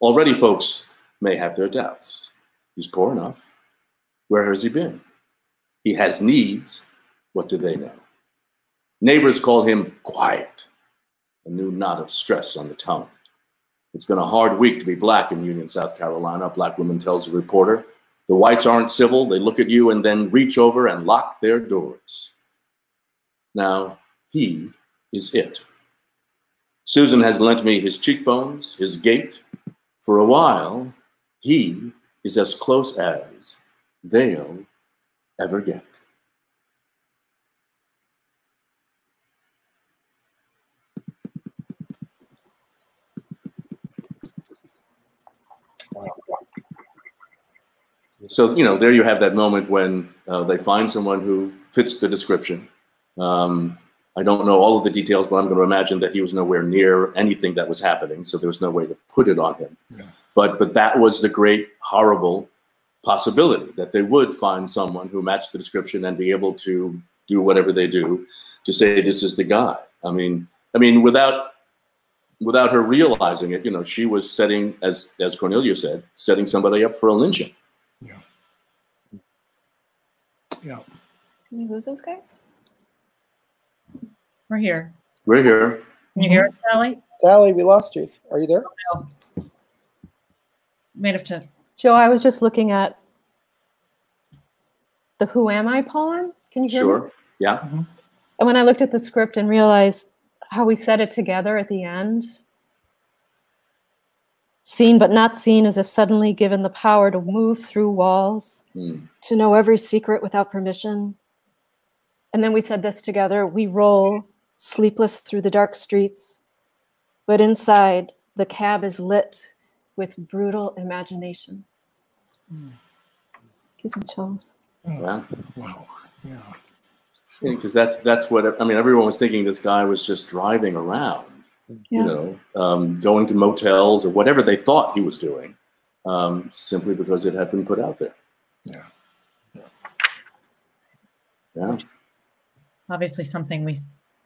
Already folks may have their doubts. He's poor enough. Where has he been? He has needs. What do they know? Neighbors call him quiet, a new knot of stress on the tongue. It's been a hard week to be black in Union, South Carolina, a black woman tells a reporter. The whites aren't civil. They look at you and then reach over and lock their doors. Now, he is it. Susan has lent me his cheekbones, his gait. For a while, he is as close as they'll ever get. So, you know, there you have that moment when they find someone who fits the description. I don't know all of the details, but I'm going to imagine that he was nowhere near anything that was happening, so there was no way to put it on him. Yeah. But that was the great, horrible possibility, that they would find someone who matched the description and be able to do whatever they do to say this is the guy. I mean, without her realizing it, you know, she was setting, as Cornelia said, setting somebody up for a lynching. Yeah. Yeah. Can we lose those guys? We're here. We're here. Can you hear us, Sally? Sally, we lost you. Are you there? Oh, no. Might have to. Joe, I was just looking at the Who Am I poem. Can you hear me? Sure, yeah. Mm-hmm. And when I looked at the script and realized how we set it together at the end, seen but not seen, as if suddenly given the power to move through walls, to know every secret without permission. And then we said this together: we roll sleepless through the dark streets, but inside the cab is lit with brutal imagination. Gives me chills. Wow. Wow. Yeah. Because that's what, I mean, everyone was thinking this guy was just driving around, you know, going to motels or whatever they thought he was doing, simply because it had been put out there. Yeah. Yeah. Yeah. Obviously something we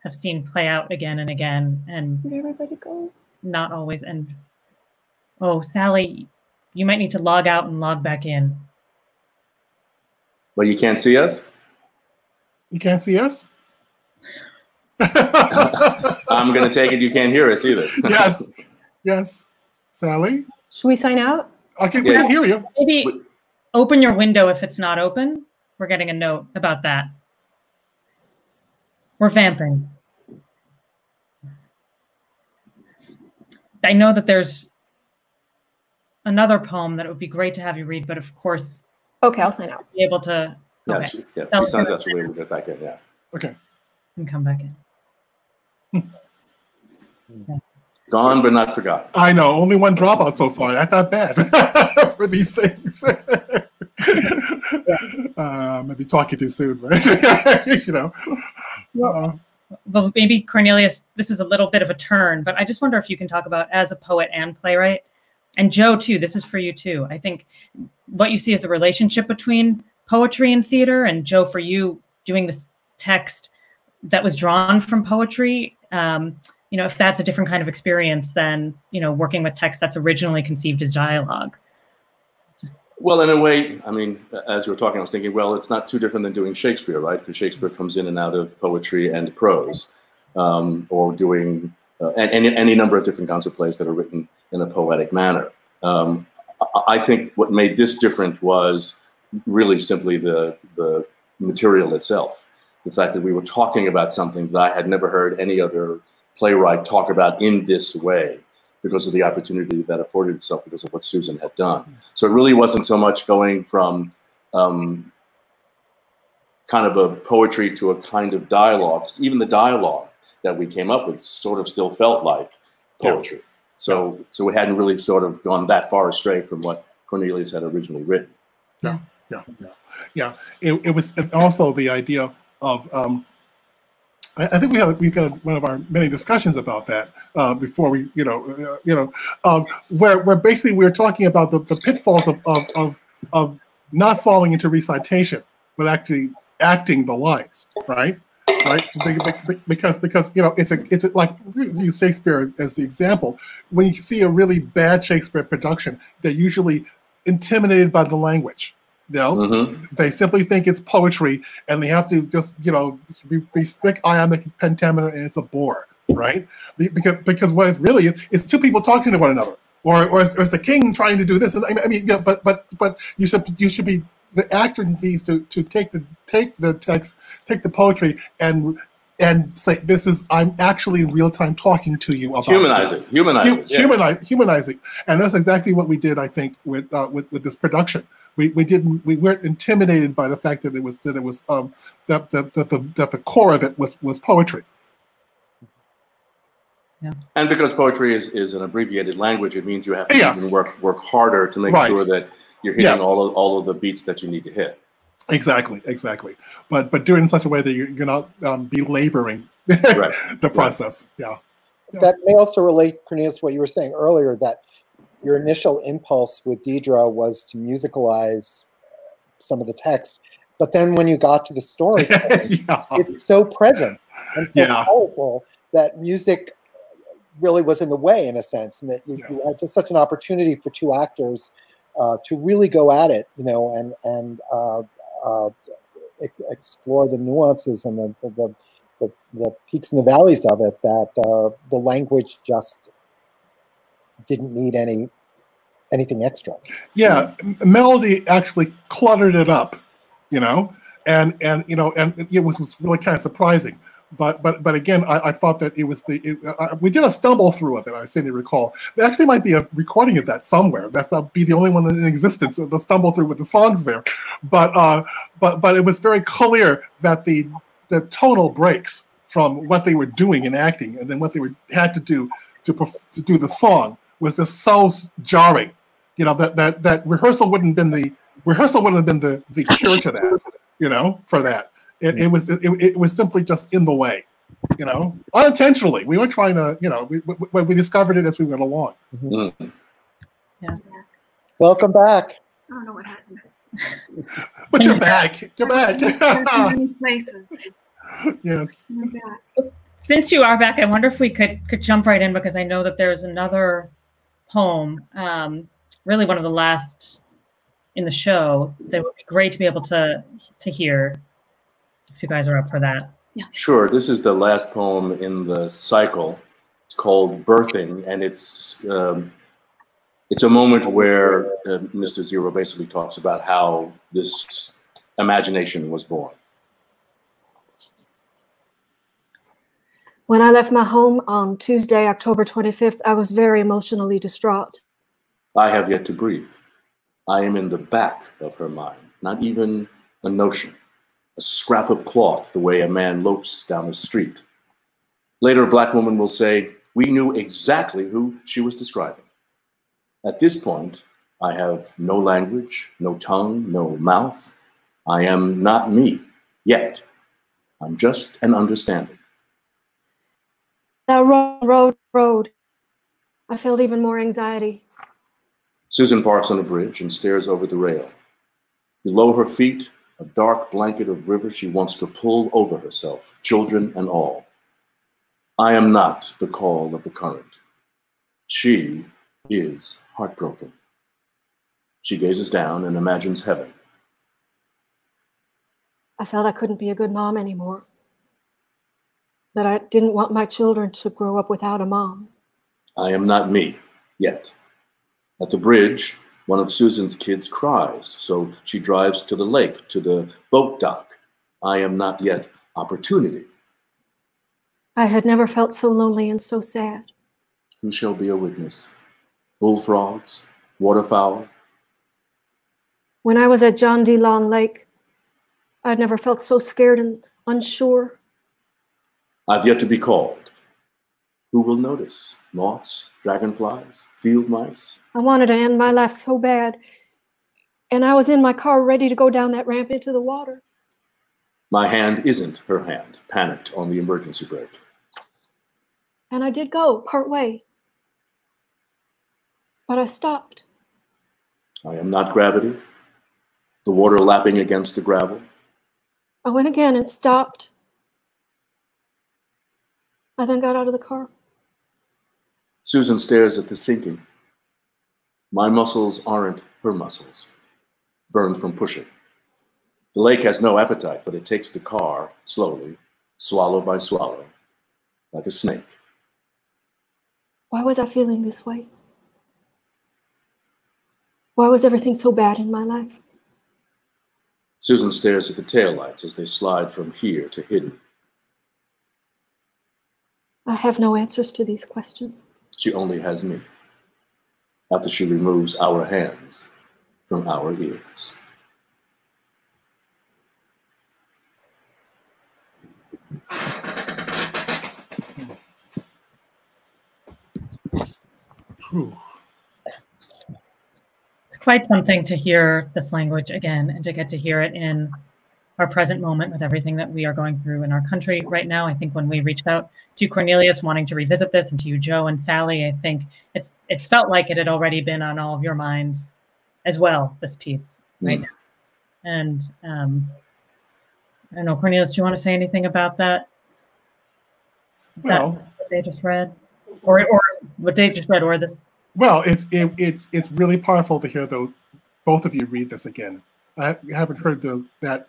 have seen play out again and again, and did everybody go? Not always. And oh, Sally, you might need to log out and log back in. Well, you can't see us? You can't see us? I'm going to take it you can't hear us either. Yes. Yes. Sally? Should we sign out? Okay, we can hear you. Maybe open your window if it's not open. We're getting a note about that. We're vamping. I know that there's another poem that it would be great to have you read, but of course... Okay, I'll sign out. Be able to... Yeah, okay. She signs out so we can get back in, yeah. Okay. And come back in. Okay. Gone but not forgotten. I know, only one dropout so far. That's not bad for these things. Maybe talking too soon, right? You know. Well, maybe Cornelius, this is a little bit of a turn, but I just wonder if you can talk about, as a poet and playwright, and Joe too, this is for you too. I think what you see is the relationship between poetry and theater, and Joe, for you doing this text that was drawn from poetry, you know, if that's a different kind of experience than, you know, working with text that's originally conceived as dialogue. Just... Well, in a way, I mean, as you were talking, I was thinking, well, it's not too different than doing Shakespeare, right? Because Shakespeare comes in and out of poetry and prose, or doing any number of different kinds of plays that are written in a poetic manner. I think what made this different was really simply the material itself. The fact that we were talking about something that I had never heard any other playwright talk about in this way, because of the opportunity that afforded itself because of what Susan had done. So it really wasn't so much going from kind of a poetry to a kind of dialogue. Even the dialogue that we came up with sort of still felt like poetry. Yeah. So it hadn't really sort of gone that far astray from what Cornelius had originally written. Yeah. Yeah. It was, and also the idea of, I think we've got one of our many discussions about that before we, where basically we're talking about the pitfalls of not falling into recitation, but actually acting the lines, right? Right, because you know it's like, use Shakespeare as the example. When you see a really bad Shakespeare production, they're usually intimidated by the language. No, they simply think it's poetry, and they have to just, you know, be strict ionic pentameter, and it's a bore, right? Because what it really is, it's two people talking to one another, or it's the king trying to do this. I mean, you know, but you should be, the actor needs to take the text, take the poetry, and say, this is, I'm actually in real time talking to you about humanizing, and that's exactly what we did, I think, with this production. We weren't intimidated by the fact that the core of it was poetry. Yeah. And because poetry is an abbreviated language, it means you have to even work harder to make sure that you're hitting all of the beats that you need to hit. Exactly. But do it in such a way that you're not belaboring the process. Right. Yeah. That may also relate, Cornelius, to what you were saying earlier, that your initial impulse with Deidre was to musicalize some of the text, but then when you got to the story, it's so present and so powerful that music really was in the way, in a sense, and that you had just such an opportunity for two actors to really go at it, you know, and explore the nuances and the the peaks and the valleys of it, that the language just didn't need anything extra. Yeah, melody actually cluttered it up, you know, and it was really kind of surprising. But again, I thought that it was we did a stumble through of it. I seem to recall there actually might be a recording of that somewhere. That'll be the only one in existence, the stumble through with the songs there. But it was very clear that the tonal breaks from what they were doing in acting and then what they had to do to do the song was just so jarring. You know, that rehearsal wouldn't have been the cure to that. You know, for that. It was simply just in the way, you know, unintentionally. We were trying to, you know, we discovered it as we went along. Mm-hmm. Yeah. Welcome back. I don't know what happened. But you're back. You're back. Many places. Yes. Since you are back, I wonder if we could jump right in, because I know that there's another poem, really one of the last in the show, that would be great to be able to hear. If you guys are up for that. Yeah. Sure. This is the last poem in the cycle. It's called Birthing, and it's a moment where Mr. Zero basically talks about how this imagination was born. When I left my home on Tuesday, October 25th, I was very emotionally distraught. I have yet to breathe. I am in the back of her mind, not even a notion. A scrap of cloth, the way a man lopes down the street. Later, a black woman will say, we knew exactly who she was describing. At this point, I have no language, no tongue, no mouth. I am not me, yet. I'm just an understanding. That road. I felt even more anxiety. Susan parks on a bridge and stares over the rail. Below her feet, a dark blanket of river she wants to pull over herself, children and all. I am not the call of the current. She is heartbroken. She gazes down and imagines heaven. I felt I couldn't be a good mom anymore. That I didn't want my children to grow up without a mom. I am not me, yet. At the bridge, one of Susan's kids cries, so she drives to the lake, to the boat dock. I am not yet opportunity. I had never felt so lonely and so sad. Who shall be a witness? Bullfrogs, waterfowl. When I was at John D. Long Lake, I had never felt so scared and unsure. I've yet to be called. Who will notice? Moths, dragonflies, field mice? I wanted to end my life so bad, and I was in my car ready to go down that ramp into the water. My hand isn't her hand, panicked on the emergency brake. And I did go, part way. But I stopped. I am not gravity, the water lapping against the gravel. I went again and stopped. I then got out of the car. Susan stares at the sinking. My muscles aren't her muscles, burned from pushing. The lake has no appetite, but it takes the car slowly, swallow by swallow, like a snake. Why was I feeling this way? Why was everything so bad in my life? Susan stares at the taillights as they slide from here to hidden. I have no answers to these questions. She only has me, after she removes our hands from our ears. It's quite something to hear this language again and to get to hear it in our present moment with everything that we are going through in our country right now. I think when we reached out to Cornelius wanting to revisit this, and to you, Joe and Sally, I think it felt like it had already been on all of your minds as well, this piece right now. And I don't know, Cornelius, do you want to say anything about that? Well, that they just read, or what they just read, or this. Well, it's really powerful to hear though both of you read this again. I haven't heard that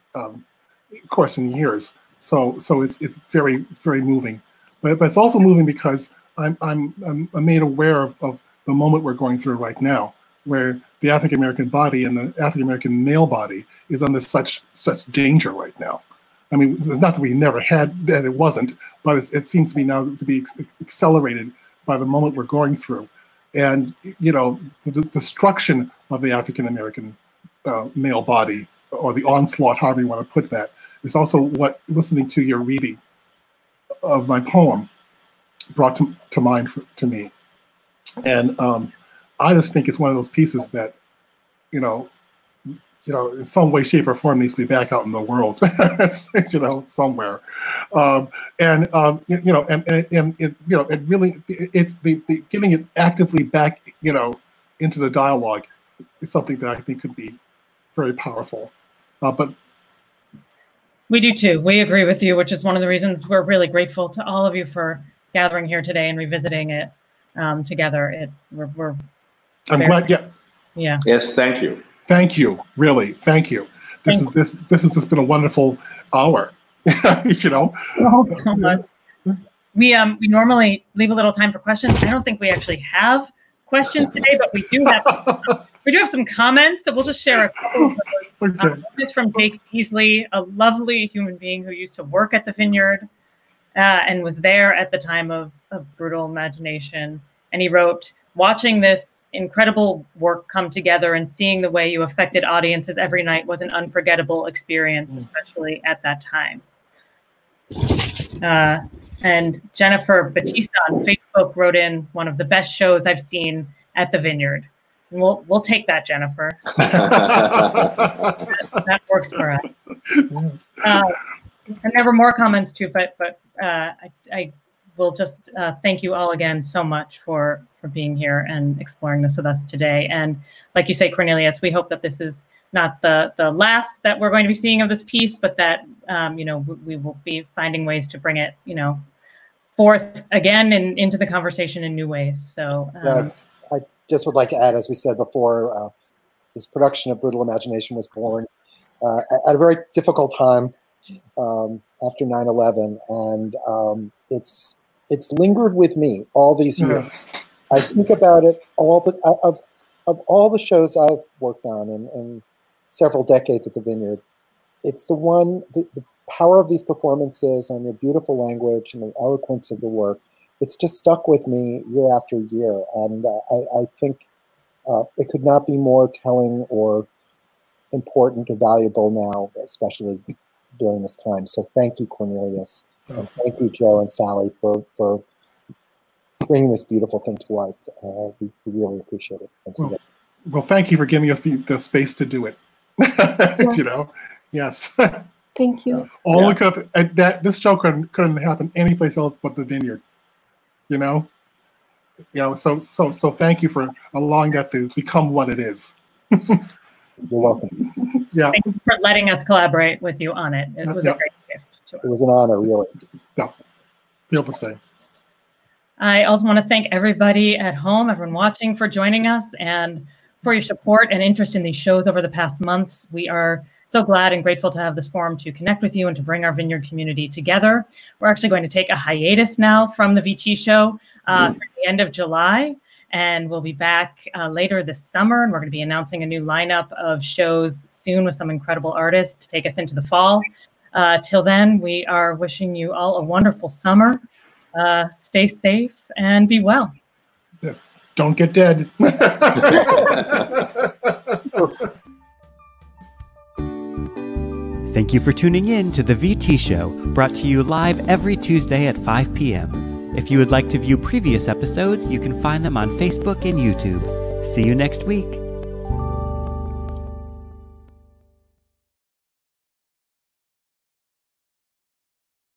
course in years, So it's very moving, but it's also moving because I'm made aware of the moment we're going through right now, where the African American body and the African American male body is under such danger right now. I mean, it's not that we never had that it wasn't, but it seems to me now to be accelerated by the moment we're going through, and you know, the destruction of the African American male body, or the onslaught, however you want to put that, is also what listening to your reading of my poem brought to mind to me. And I just think it's one of those pieces that, you know, in some way, shape, or form needs to be back out in the world, you know, somewhere. It really, it's the getting it actively back, you know, into the dialogue is something that I think could be very powerful. But we do too. We agree with you, which is one of the reasons we're really grateful to all of you for gathering here today and revisiting it together. I'm glad. Yeah. Yeah. Yes. Thank you. Thank you. Really. Thank you. This has just been a wonderful hour. You know. Oh, so much. We normally leave a little time for questions. I don't think we actually have questions today, but we do have. We do have some comments, so we'll just share a couple of those. Okay. One is from Jake Easley, a lovely human being who used to work at the Vineyard and was there at the time of Brutal Imagination. And he wrote, watching this incredible work come together and seeing the way you affected audiences every night was an unforgettable experience, especially at that time. And Jennifer Batista on Facebook wrote in, one of the best shows I've seen at the Vineyard. We'll take that, Jennifer. that works for us. And there were more comments too, but I will just thank you all again so much for being here and exploring this with us today. And like you say, Cornelius, we hope that this is not the last that we're going to be seeing of this piece, but that you know, we will be finding ways to bring it, you know, forth again and into the conversation in new ways. So. Just would like to add, as we said before, this production of Brutal Imagination was born at a very difficult time after 9/11, and it's lingered with me all these years. I think about it all, but of all the shows I've worked on in several decades at the Vineyard, it's the one, the power of these performances and the beautiful language and the eloquence of the work. It's just stuck with me year after year, and I think it could not be more telling or important or valuable now, especially during this time. So thank you, Cornelius, and thank you, Joe and Sally, for bringing this beautiful thing to life. We really appreciate it. Well, thank you for giving us the space to do it. Yeah. You know, yes. Thank you. All yeah. Could have, this show couldn't happen anyplace else but the Vineyard. You know. So thank you for allowing that to become what it is. You're welcome. Yeah. Thank you for letting us collaborate with you on it. It was a great gift to us. It was an honor, really. Yeah. Beautiful thing. I also want to thank everybody at home, everyone watching, for joining us and for your support and interest in these shows over the past months. We are so glad and grateful to have this forum to connect with you and to bring our Vineyard community together. We're actually going to take a hiatus now from the VT show through the end of July, and we'll be back later this summer. And we're going to be announcing a new lineup of shows soon with some incredible artists to take us into the fall. Till then, we are wishing you all a wonderful summer. Stay safe and be well. Yes. Don't get dead. Thank you for tuning in to The VT Show, brought to you live every Tuesday at 5 p.m. If you would like to view previous episodes, you can find them on Facebook and YouTube. See you next week.